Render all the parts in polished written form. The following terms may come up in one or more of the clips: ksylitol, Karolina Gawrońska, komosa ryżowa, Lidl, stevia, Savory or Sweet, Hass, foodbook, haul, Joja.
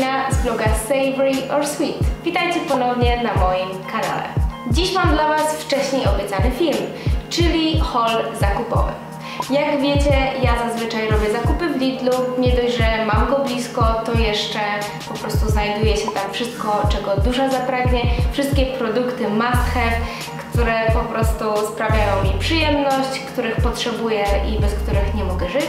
Karolina z vloga Savory or Sweet. Witajcie ponownie na moim kanale. Dziś mam dla Was wcześniej obiecany film, czyli haul zakupowy. Jak wiecie, ja zazwyczaj robię zakupy w Lidlu. Nie dość, że mam go blisko, to jeszcze po prostu znajduje się tam wszystko, czego dusza zapragnie. Wszystkie produkty must have, które po prostu sprawiają mi przyjemność, których potrzebuję i bez których nie mogę żyć.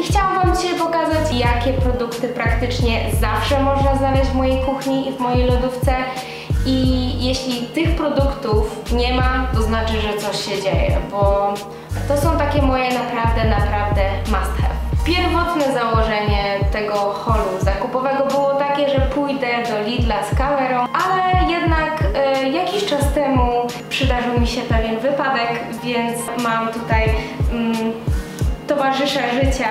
I chciałam Wam dzisiaj pokazać, jakie produkty praktycznie zawsze można znaleźć w mojej kuchni i w mojej lodówce. I jeśli tych produktów nie ma, to znaczy, że coś się dzieje, bo to są takie moje naprawdę must have. Pierwotne założenie tego haulu zakupowego było takie, że pójdę do Lidla z kamerą, ale jednak jakiś czas temu przydarzył mi się pewien wypadek, więc mam tutaj towarzysza życia,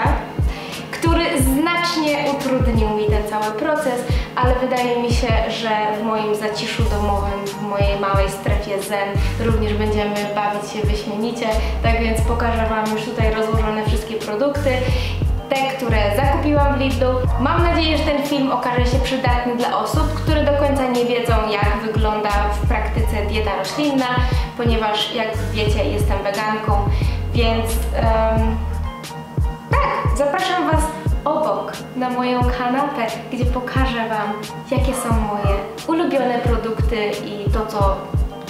który znacznie utrudnił mi ten cały proces, ale wydaje mi się, że w moim zaciszu domowym, w mojej małej strefie zen również będziemy bawić się wyśmienicie, tak więc pokażę Wam już tutaj rozłożone wszystkie produkty, te, które zakupiłam w Lidlu. Mam nadzieję, że ten film okaże się przydatny dla osób, które do końca nie wiedzą, jak wygląda w praktyce dieta roślinna, ponieważ jak wiecie, jestem weganką, więc tak, zapraszam Was obok na moją kanapę, gdzie pokażę Wam, jakie są moje ulubione produkty i to, co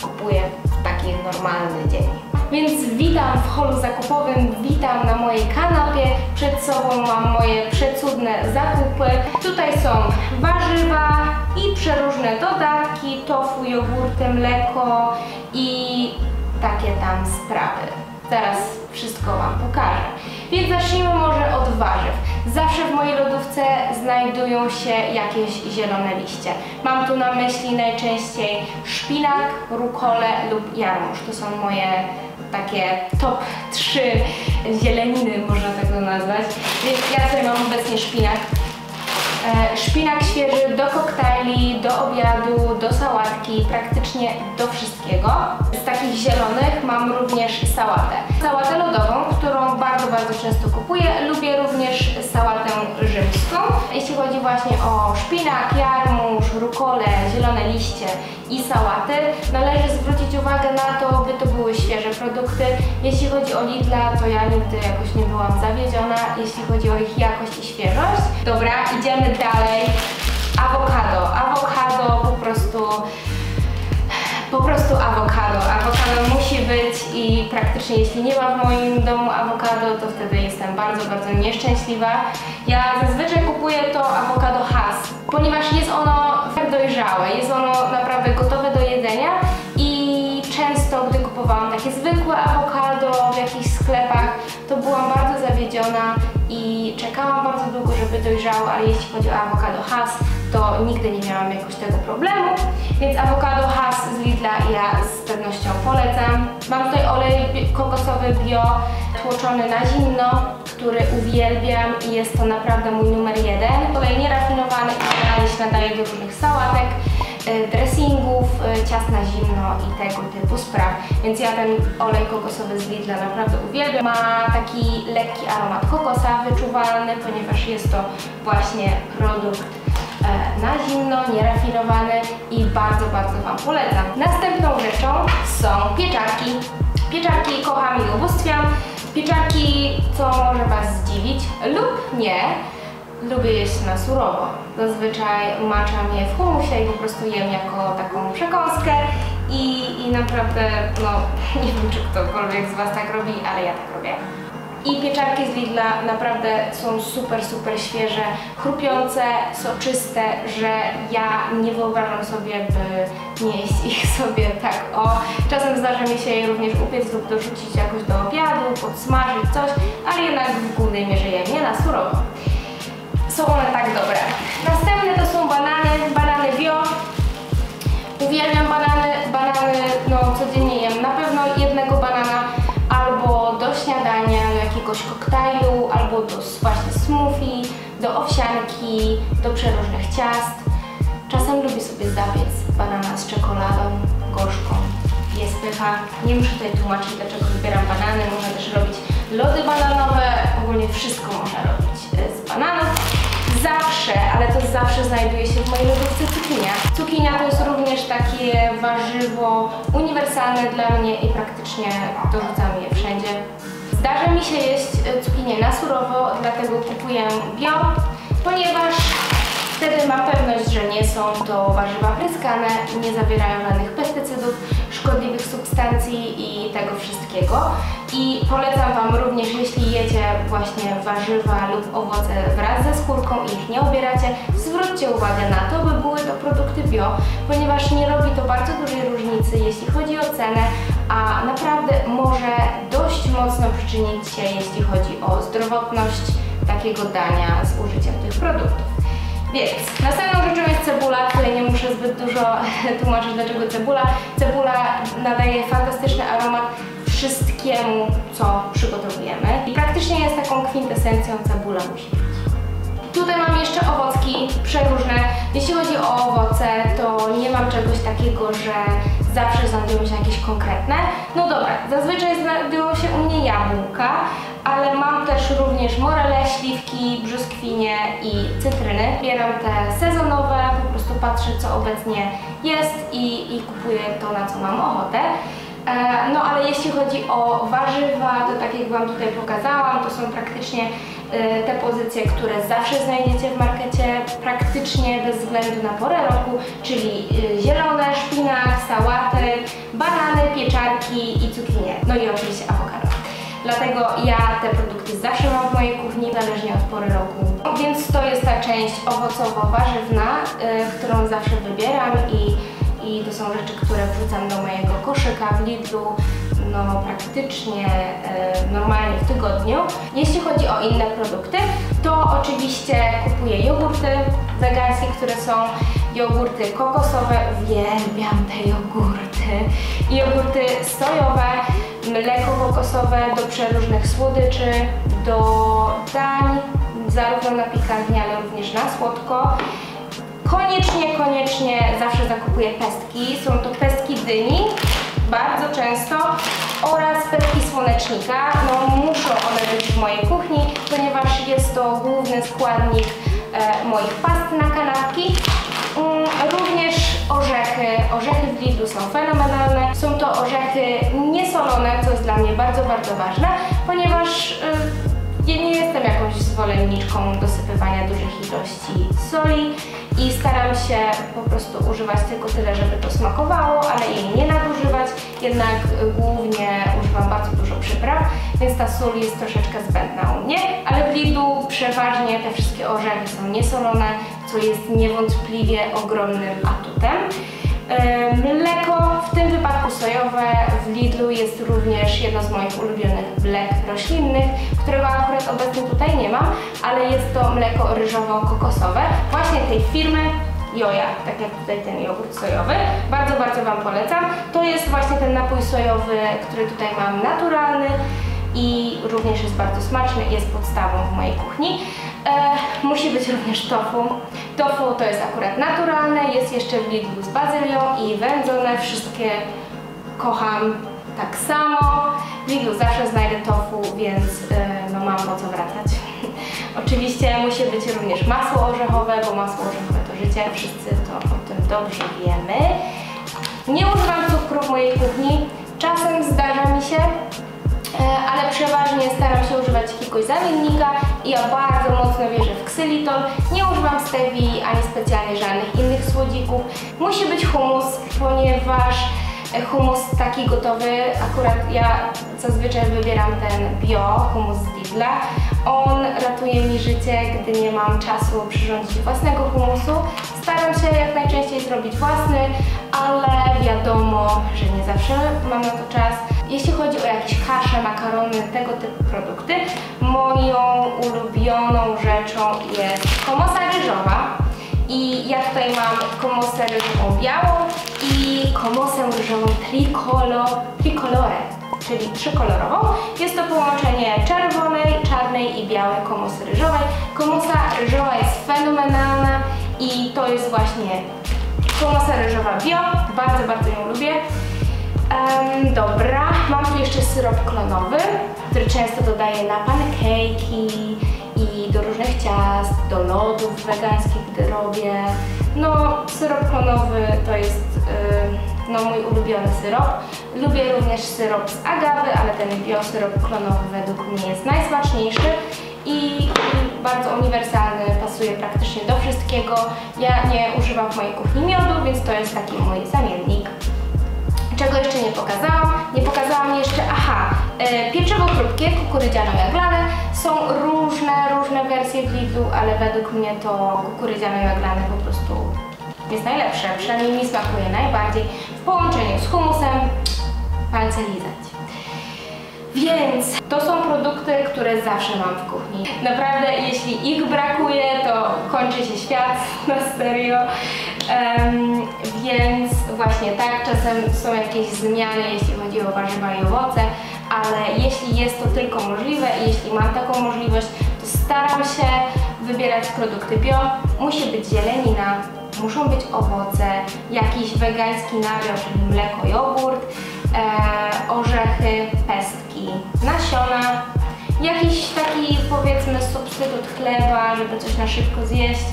kupuję w taki normalny dzień. Więc witam w haulu zakupowym, witam na mojej kanapie. Przed sobą mam moje przecudne zakupy. Tutaj są warzywa i przeróżne dodatki, tofu, jogurty, mleko i takie tam sprawy. Zaraz wszystko Wam pokażę. Więc zacznijmy może od warzyw. Zawsze w mojej lodówce znajdują się jakieś zielone liście. Mam tu na myśli najczęściej szpinak, rukolę lub jarmuż. To są moje takie top 3 zieleniny, można tak to nazwać. Więc ja tutaj mam obecnie szpinak. Szpinak świeży do koktajli, do obiadu, do sałatki, praktycznie do wszystkiego. Z takich zielonych mam również sałatę. Sałatę lodową, którą bardzo często kupuję. Lubię również sałatę rzymską. Jeśli chodzi właśnie o szpinak, jarmuż, rukolę, zielone liście i sałaty, należy zwrócić uwagę na to, by to były świeże produkty. Jeśli chodzi o Lidla, to ja nigdy jakoś nie byłam zawiedziona, jeśli chodzi o ich jakość i świeżość. Dobra, idziemy dalej. Awokado. Awokado po prostu awokado. Awokado musi być i praktycznie jeśli nie ma w moim domu awokado, to wtedy jestem bardzo nieszczęśliwa. Ja zazwyczaj kupuję to awokado Hass, ponieważ jest ono tak dojrzałe, jest ono naprawdę gotowe do jedzenia i często, gdy kupowałam takie zwykłe awokado w jakichś sklepach, to byłam bardzo zawiedziona i czekałam bardzo długo, żeby dojrzało, ale jeśli chodzi o awokado Hass, to nigdy nie miałam jakoś tego problemu, więc awokado Hass z Lidla ja z pewnością polecam. Mam tutaj olej kokosowy bio, tłoczony na zimno, który uwielbiam i jest to naprawdę mój numer 1. Olej nerafinowany idealnie się nadaje do różnych sałatek, dressingów, ciast na zimno i tego typu spraw. Więc ja ten olej kokosowy z Lidla naprawdę uwielbiam. Ma taki lekki aromat kokosa wyczuwalny, ponieważ jest to właśnie produkt na zimno, nerafinowany i bardzo Wam polecam. Następną rzeczą są pieczarki. Pieczarki kocham i ubóstwiam. Pieczarki, co może Was zdziwić lub nie, lubię jeść na surowo. Zazwyczaj maczam je w humusie i po prostu jem jako taką przekąskę i naprawdę, no nie wiem, czy ktokolwiek z Was tak robi, ale ja tak robię. I pieczarki z Lidla naprawdę są super świeże, chrupiące, soczyste, że ja nie wyobrażam sobie, by nie jeść ich sobie tak o. Czasem zdarza mi się je również upiec lub dorzucić jakoś do obiadu, podsmażyć coś, ale jednak w głównej mierze jem je na surowo. Są one tak dobre. Następne to są banany, banany bio. Uwielbiam banany, no codziennie jem na pewno jednego banana albo do śniadania, jakiegoś koktajlu, albo do właśnie smoothie, do owsianki, do przeróżnych ciast. Czasem lubię sobie zapiec banana z czekoladą gorzką. Jest pycha. Nie muszę tutaj tłumaczyć, dlaczego wybieram banany. Można też robić lody bananowe. Ogólnie wszystko można robić z bananów. Zawsze, ale to zawsze znajduje się w mojej lodówce cukinia. Cukinia to jest również takie warzywo uniwersalne dla mnie i praktycznie dorzucam je wszędzie. Zdarza mi się jeść cukinię na surowo, dlatego kupuję bio, ponieważ wtedy mam pewność, że nie są to warzywa pryskane, nie zawierają żadnych pestycydów, szkodliwych substancji i tego wszystkiego. I polecam Wam również, jeśli jecie właśnie warzywa lub owoce wraz ze skórką i ich nie obieracie, zwróćcie uwagę na to, by były to produkty bio, ponieważ nie robi to bardzo dużej różnicy, jeśli chodzi o cenę, a naprawdę może dość mocno przyczynić się, jeśli chodzi o zdrowotność takiego dania z użyciem tych produktów. Więc następną rzeczą jest cebula, której nie muszę zbyt dużo tłumaczyć, dlaczego cebula. Cebula nadaje fantastyczny aromat wszystkiemu, co przygotowujemy. I praktycznie jest taką kwintesencją, cebula musi być. Tutaj mam jeszcze owocki przeróżne. Jeśli chodzi o owoce, to nie mam czegoś takiego, że zawsze znajdują się jakieś konkretne. No dobra, zazwyczaj znajdują się u mnie jabłka, ale mam też również morele, śliwki, brzoskwinie i cytryny. Bieram te sezonowe, po prostu patrzę, co obecnie jest i kupuję to, na co mam ochotę. No ale jeśli chodzi o warzywa, to tak jak Wam tutaj pokazałam, to są praktycznie te pozycje, które zawsze znajdziecie w markecie, praktycznie bez względu na porę roku, czyli zielone, szpinak, sałaty, banany, pieczarki i cukinie, no i oczywiście awokado. Dlatego ja te produkty zawsze mam w mojej kuchni, zależnie od pory roku. Więc to jest ta część owocowo-warzywna, którą zawsze wybieram i to są rzeczy, które wrzucam do mojego koszyka w Lidlu, no praktycznie normalnie w tygodniu. Jeśli chodzi o inne produkty, to oczywiście kupuję jogurty wegańskie, które są jogurty kokosowe, uwielbiam te jogurty, i jogurty sojowe, mleko kokosowe do przeróżnych słodyczy, do dań, zarówno na pikantnie, ale również na słodko. Koniecznie zawsze zakupuję pestki. Są to pestki dyni, bardzo często, oraz pestki słonecznika. No muszą one być w mojej kuchni, ponieważ jest to główny składnik moich past na kanapki. Również orzechy. Orzechy w Lidlu są fenomenalne. Są to orzechy niesolone, co jest dla mnie bardzo, bardzo ważne, ponieważ ja nie jestem jakąś zwolenniczką dosypywania dużych ilości soli i staram się po prostu używać tylko tyle, żeby to smakowało, ale jej nie nadużywać. Jednak głównie używam bardzo dużo przypraw, więc ta sól jest troszeczkę zbędna u mnie. Ale w Lidlu przeważnie te wszystkie orzechy są niesolone, co jest niewątpliwie ogromnym atutem. Mleko, w tym wypadku sojowe, w Lidlu jest również jedno z moich ulubionych mlek roślinnych, którego akurat obecnie tutaj nie mam, ale jest to mleko ryżowo-kokosowe, właśnie tej firmy Joja, tak jak tutaj ten jogurt sojowy. Bardzo, bardzo Wam polecam. To jest właśnie ten napój sojowy, który tutaj mam, naturalny i również jest bardzo smaczny, jest podstawą w mojej kuchni. Musi być również tofu. Tofu to jest akurat naturalne, jest jeszcze w Lidlu z bazylią i wędzone, wszystkie kocham tak samo. W Lidlu zawsze znajdę tofu, więc no mam po co wracać. Oczywiście musi być również masło orzechowe, bo masło orzechowe to życie, wszyscy to o tym dobrze wiemy. Nie używam cukru w mojej kuchni, czasem zdarza mi się, ale przeważnie staram się używać jakiegoś zamiennika i ja bardzo mocno wierzę w ksylitol. Nie używam stevii ani specjalnie żadnych innych słodzików. Musi być hummus, ponieważ hummus taki gotowy, akurat ja zazwyczaj wybieram ten bio, hummus z Lidla. On ratuje mi życie, gdy nie mam czasu przyrządzić własnego hummusu. Staram się jak najczęściej zrobić własny, ale wiadomo, że nie zawsze mam na to czas. Jeśli chodzi o jakieś kasze, makarony, tego typu produkty, moją ulubioną rzeczą jest komosa ryżowa. I ja tutaj mam komosę ryżową białą i komosę ryżową tricolore, czyli trzykolorową. Jest to połączenie czerwonej, czarnej i białej komosy ryżowej. Komosa ryżowa jest fenomenalna i to jest właśnie komosa ryżowa bio. Bardzo, bardzo ją lubię. Dobra, mam tu jeszcze syrop klonowy, który często dodaję na pancake'i i do różnych ciast, do lodów wegańskich, gdy robię. No, syrop klonowy to jest mój ulubiony syrop. Lubię również syrop z agawy, ale ten biosyrop klonowy według mnie jest najsmaczniejszy i bardzo uniwersalny, pasuje praktycznie do wszystkiego. Ja nie używam w mojej kuchni miodu, więc to jest taki mój zamiennik. Czego jeszcze nie pokazałam? Nie pokazałam jeszcze, pieczywo krótkie, kukurydziano-jaglane. Są różne wersje w Lidlu, ale według mnie to kukurydziano-jaglane po prostu jest najlepsze, przynajmniej mi smakuje najbardziej, w połączeniu z humusem, palce lizać. Więc to są produkty, które zawsze mam w kuchni. Naprawdę, jeśli ich brakuje, to kończy się świat, na serio. Więc właśnie tak, czasem są jakieś zmiany, jeśli chodzi o warzywa i owoce, ale jeśli jest to tylko możliwe i jeśli mam taką możliwość, to staram się wybierać produkty bio. Musi być zielenina, muszą być owoce, jakiś wegański nabiał, czyli mleko, jogurt, orzechy, pestki, nasiona, jakiś taki powiedzmy substytut chleba, żeby coś na szybko zjeść,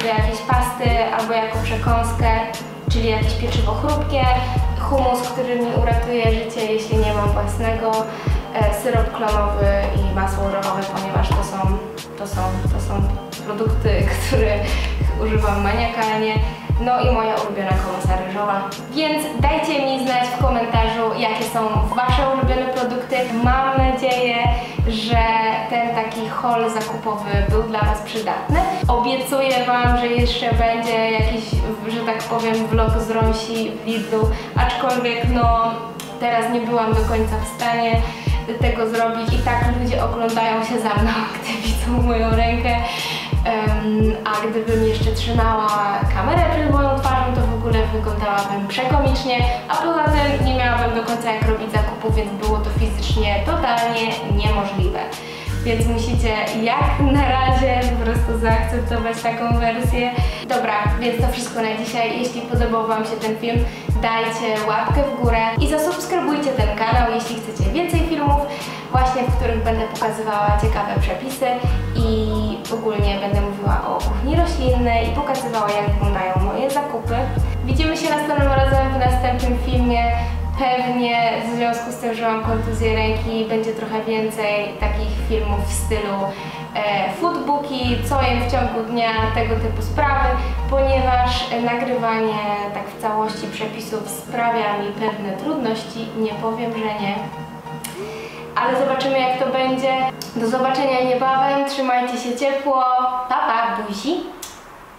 do jakiejś pasty albo jako przekąskę, czyli jakieś pieczywo chrupkie, humus, który mi uratuje życie, jeśli nie mam własnego, syrop klonowy i masło orzechowe, ponieważ to są produkty, których używam maniakalnie. No i moja ulubiona kołasa ryżowa. Więc dajcie mi znać w komentarzu, jakie są wasze ulubione produkty. Mam nadzieję, że ten taki haul zakupowy był dla was przydatny. Obiecuję wam, że jeszcze będzie jakiś, że tak powiem, vlog z Rąsi w Lidlu, aczkolwiek no teraz nie byłam do końca w stanie tego zrobić i tak ludzie oglądają się za mną, gdy widzą moją rękę. A gdybym jeszcze trzymała kamerę przed moją twarzą, to w ogóle wyglądałabym przekomicznie, a poza tym nie miałabym do końca jak robić zakupów, więc było to fizycznie totalnie niemożliwe. Więc musicie jak na razie po prostu zaakceptować taką wersję. Dobra, więc to wszystko na dzisiaj. Jeśli podobał wam się ten film, dajcie łapkę w górę i zasubskrybujcie ten kanał, jeśli chcecie więcej filmów, właśnie w których będę pokazywała ciekawe przepisy i ogólnie będę mówiła o kuchni roślinnej i pokazywała, jak wyglądają moje zakupy. Widzimy się następnym razem w następnym filmie. Pewnie w związku z tym, że mam kontuzję ręki, będzie trochę więcej takich filmów w stylu foodbooki, co jem w ciągu dnia, tego typu sprawy, ponieważ nagrywanie tak w całości przepisów sprawia mi pewne trudności, nie powiem, że nie. Ale zobaczymy, jak to będzie. Do zobaczenia niebawem, trzymajcie się ciepło, pa pa, buzi!